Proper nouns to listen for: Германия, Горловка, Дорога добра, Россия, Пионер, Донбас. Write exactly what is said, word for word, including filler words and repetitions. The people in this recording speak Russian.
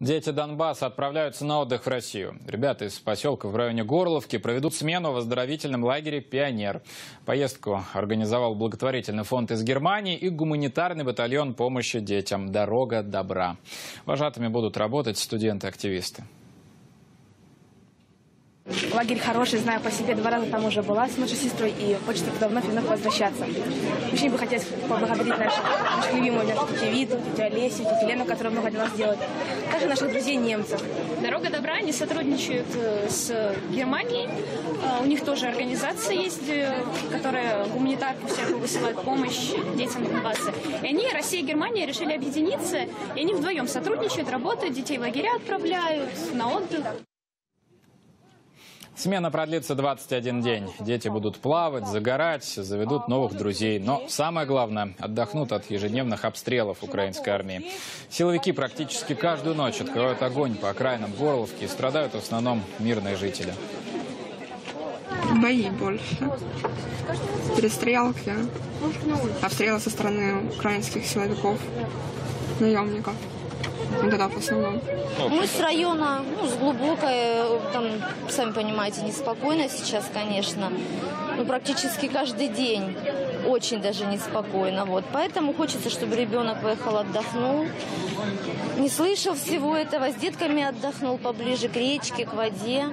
Дети Донбасса отправляются на отдых в Россию. Ребята из поселка в районе Горловки проведут смену в оздоровительном лагере «Пионер». Поездку организовал благотворительный фонд из Германии и гуманитарный батальон помощи детям «Дорога добра». Вожатыми будут работать студенты-активисты. Лагерь хороший, знаю по себе, два раза там уже была с нашей сестрой, и хочется туда вновь и вновь возвращаться. Очень бы хотелось поблагодарить нашу, нашу любимую тетю Виту, тетю Олесю, тетю Лену, которая много для нас делает, также наших друзей-немцев. «Дорога добра», они сотрудничают с Германией, у них тоже организация есть, которая гуманитарку всякую высылает, помощь детям Донбасса. И они, Россия и Германия, решили объединиться, и они вдвоем сотрудничают, работают, детей в лагеря отправляют, на отдых. Смена продлится двадцать один день. Дети будут плавать, загорать, заведут новых друзей. Но самое главное, отдохнут от ежедневных обстрелов украинской армии. Силовики практически каждую ночь открывают огонь по окраинам Горловки, и страдают в основном мирные жители. Бои больше. Перестрелки. Обстрелы со стороны украинских силовиков, наемников. Да, в основном. Мы с района, ну, с глубокой, там, сами понимаете, неспокойно сейчас, конечно. Ну, практически каждый день очень даже неспокойно. Вот. Поэтому хочется, чтобы ребенок выехал, отдохнул, не слышал всего этого, с детками отдохнул поближе к речке, к воде.